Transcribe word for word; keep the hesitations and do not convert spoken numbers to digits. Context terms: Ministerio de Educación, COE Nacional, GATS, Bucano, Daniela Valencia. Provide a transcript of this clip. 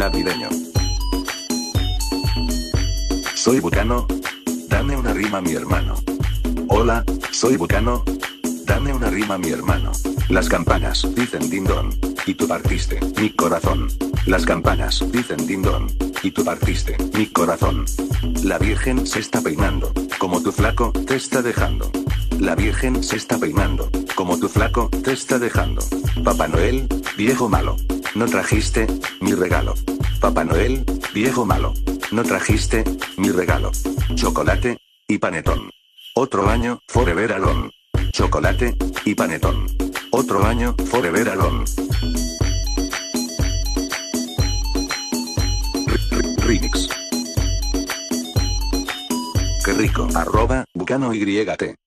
navideño. Soy Bucano. Dame una rima, mi hermano. Hola, soy Bucano. Dame una rima, mi hermano. Las campanas dicen dindón, y tú partiste mi corazón. Las campanas dicen dindón, y tú partiste mi corazón. La Virgen se está peinando, como tu flaco te está dejando. La Virgen se está peinando, como tu flaco te está dejando. Papá Noel, viejo malo, no trajiste mi regalo. Papá Noel, viejo malo, no trajiste mi regalo. Chocolate y panetón. Otro año forever alone. Chocolate y panetón. Otro año forever alone. Remix. Qué rico. Arroba Bucano y griega te.